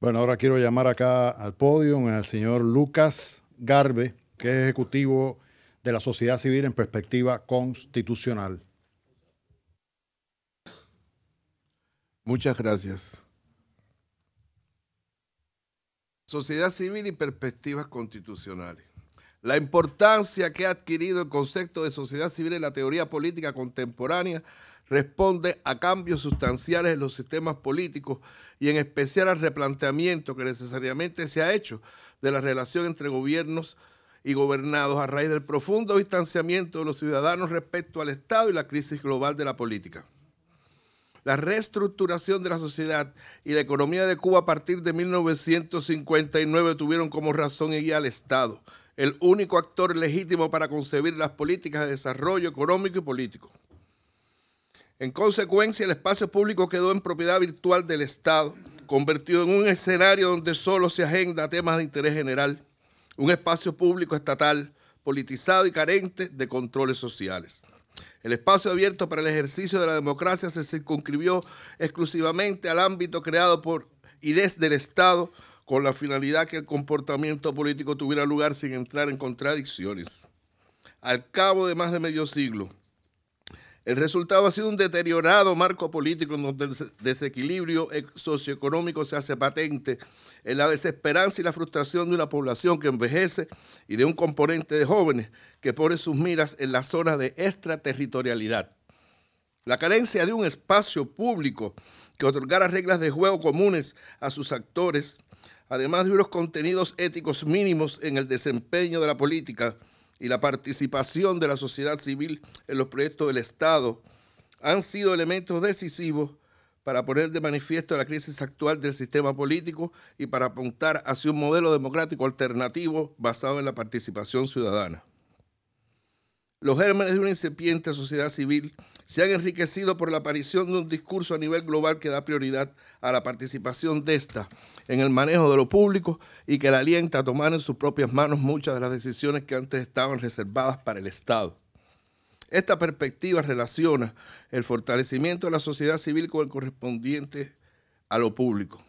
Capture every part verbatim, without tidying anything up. Bueno, ahora quiero llamar acá al podio al señor Lucas Garve, que es ejecutivo de la Sociedad Civil en Perspectiva Constitucional. Muchas gracias. Sociedad Civil y Perspectivas Constitucionales. La importancia que ha adquirido el concepto de sociedad civil en la teoría política contemporánea responde a cambios sustanciales en los sistemas políticos y en especial al replanteamiento que necesariamente se ha hecho de la relación entre gobiernos y gobernados a raíz del profundo distanciamiento de los ciudadanos respecto al Estado y la crisis global de la política. La reestructuración de la sociedad y la economía de Cuba a partir de mil novecientos cincuenta y nueve tuvieron como razón y guía al Estado, el único actor legítimo para concebir las políticas de desarrollo económico y político. En consecuencia, el espacio público quedó en propiedad virtual del Estado, convertido en un escenario donde solo se agenda temas de interés general, un espacio público estatal, politizado y carente de controles sociales. El espacio abierto para el ejercicio de la democracia se circunscribió exclusivamente al ámbito creado por y desde el Estado, con la finalidad que el comportamiento político tuviera lugar sin entrar en contradicciones. Al cabo de más de medio siglo, el resultado ha sido un deteriorado marco político en donde el desequilibrio socioeconómico se hace patente, en la desesperanza y la frustración de una población que envejece y de un componente de jóvenes que pone sus miras en la zona de extraterritorialidad. La carencia de un espacio público que otorgara reglas de juego comunes a sus actores, además de unos contenidos éticos mínimos en el desempeño de la política, y la participación de la sociedad civil en los proyectos del Estado han sido elementos decisivos para poner de manifiesto la crisis actual del sistema político y para apuntar hacia un modelo democrático alternativo basado en la participación ciudadana. Los gérmenes de una incipiente sociedad civil se han enriquecido por la aparición de un discurso a nivel global que da prioridad a la participación de esta en el manejo de lo público y que la alienta a tomar en sus propias manos muchas de las decisiones que antes estaban reservadas para el Estado. Esta perspectiva relaciona el fortalecimiento de la sociedad civil con el correspondiente a lo público.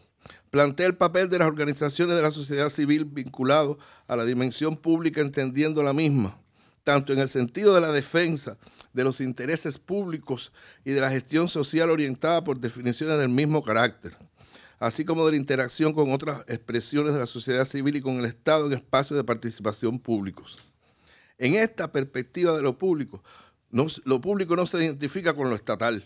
Plantea el papel de las organizaciones de la sociedad civil vinculado a la dimensión pública, entendiendo la misma tanto en el sentido de la defensa de los intereses públicos y de la gestión social orientada por definiciones del mismo carácter, así como de la interacción con otras expresiones de la sociedad civil y con el Estado en espacios de participación públicos. En esta perspectiva de lo público, no, lo público no se identifica con lo estatal.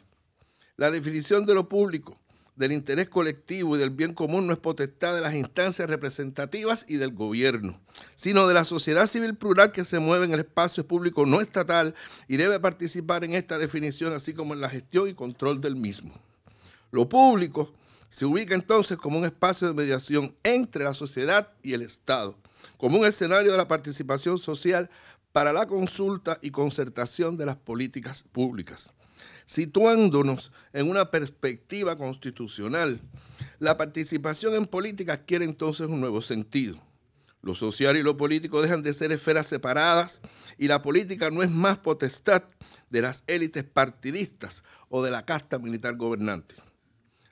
La definición de lo público, del interés colectivo y del bien común no es potestad de las instancias representativas y del gobierno, sino de la sociedad civil plural que se mueve en el espacio público no estatal y debe participar en esta definición, así como en la gestión y control del mismo. Lo público se ubica entonces como un espacio de mediación entre la sociedad y el Estado, como un escenario de la participación social para la consulta y concertación de las políticas públicas. Situándonos en una perspectiva constitucional, la participación en política adquiere entonces un nuevo sentido. Lo social y lo político dejan de ser esferas separadas y la política no es más potestad de las élites partidistas o de la casta militar gobernante.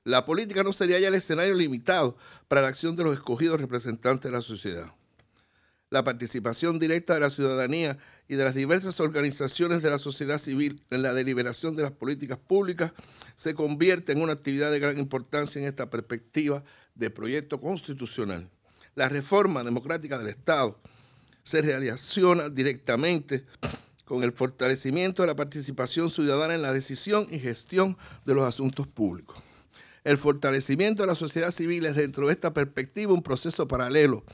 La política no sería ya el escenario limitado para la acción de los escogidos representantes de la sociedad. La participación directa de la ciudadanía y de las diversas organizaciones de la sociedad civil en la deliberación de las políticas públicas se convierte en una actividad de gran importancia en esta perspectiva de proyecto constitucional. La reforma democrática del Estado se relaciona directamente con el fortalecimiento de la participación ciudadana en la decisión y gestión de los asuntos públicos. El fortalecimiento de la sociedad civil es dentro de esta perspectiva un proceso paralelo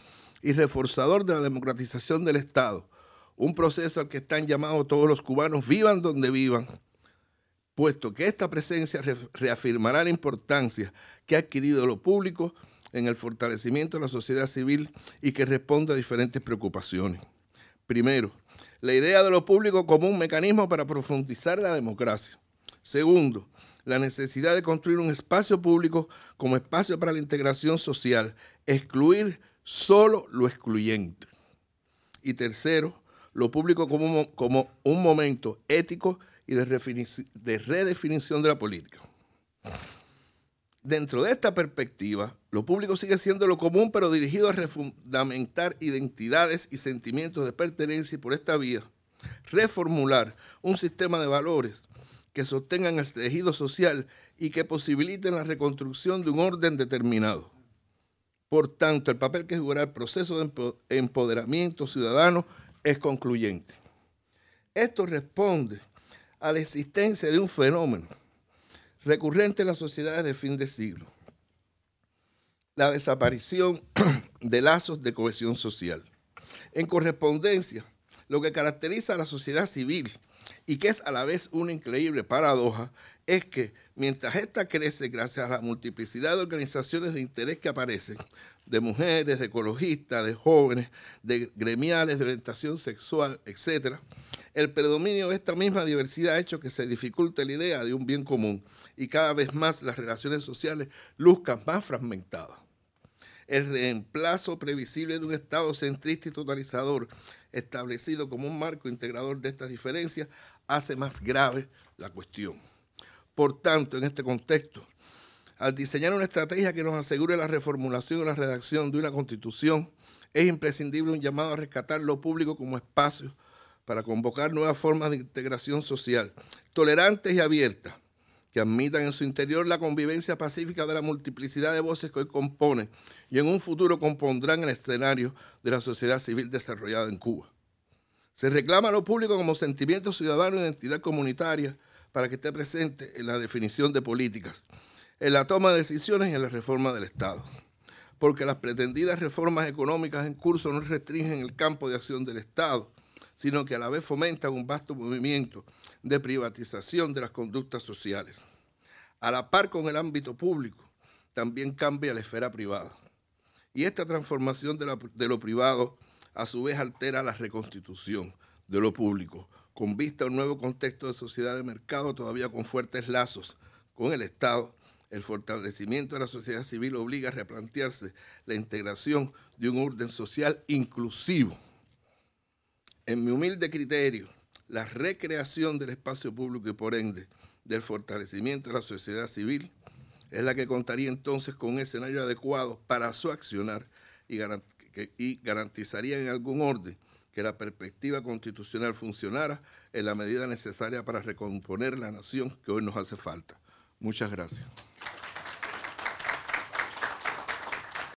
y reforzador de la democratización del Estado, un proceso al que están llamados todos los cubanos, vivan donde vivan, puesto que esta presencia reafirmará la importancia que ha adquirido lo público en el fortalecimiento de la sociedad civil y que responde a diferentes preocupaciones. Primero, la idea de lo público como un mecanismo para profundizar la democracia. Segundo, la necesidad de construir un espacio público como espacio para la integración social, excluir solo lo excluyente. Y tercero, lo público como, como un momento ético y de, de redefinición de la política. Dentro de esta perspectiva, Lo público sigue siendo lo común, pero dirigido a refundamentar identidades y sentimientos de pertenencia y por esta vía reformular un sistema de valores que sostengan el tejido social y que posibiliten la reconstrucción de un orden determinado. Por tanto, el papel que jugará el proceso de empoderamiento ciudadano es concluyente. Esto responde a la existencia de un fenómeno recurrente en las sociedades de fin de siglo, la desaparición de lazos de cohesión social. En correspondencia, lo que caracteriza a la sociedad civil y que es a la vez una increíble paradoja es que mientras esta crece gracias a la multiplicidad de organizaciones de interés que aparecen, de mujeres, de ecologistas, de jóvenes, de gremiales, de orientación sexual, etcétera, el predominio de esta misma diversidad ha hecho que se dificulte la idea de un bien común y cada vez más las relaciones sociales luzcan más fragmentadas. El reemplazo previsible de un Estado centrista y totalizador establecido como un marco integrador de estas diferencias hace más grave la cuestión. Por tanto, en este contexto, al diseñar una estrategia que nos asegure la reformulación y la redacción de una constitución, es imprescindible un llamado a rescatar lo público como espacio para convocar nuevas formas de integración social, tolerantes y abiertas, que admitan en su interior la convivencia pacífica de la multiplicidad de voces que hoy componen y en un futuro compondrán el escenario de la sociedad civil desarrollada en Cuba. Se reclama a lo público como sentimiento ciudadano y identidad comunitaria para que esté presente en la definición de políticas, en la toma de decisiones y en la reforma del Estado, porque las pretendidas reformas económicas en curso no restringen el campo de acción del Estado, sino que a la vez fomentan un vasto movimiento de privatización de las conductas sociales. A la par con el ámbito público, también cambia la esfera privada. Y esta transformación de, la, de lo privado, a su vez, altera la reconstitución de lo público, con vista a un nuevo contexto de sociedad de mercado todavía con fuertes lazos con el Estado. El fortalecimiento de la sociedad civil obliga a replantearse la integración de un orden social inclusivo. En mi humilde criterio, la recreación del espacio público y por ende del fortalecimiento de la sociedad civil es la que contaría entonces con un escenario adecuado para su accionar y garantizaría en algún orden que la perspectiva constitucional funcionara en la medida necesaria para recomponer la nación que hoy nos hace falta. Muchas gracias.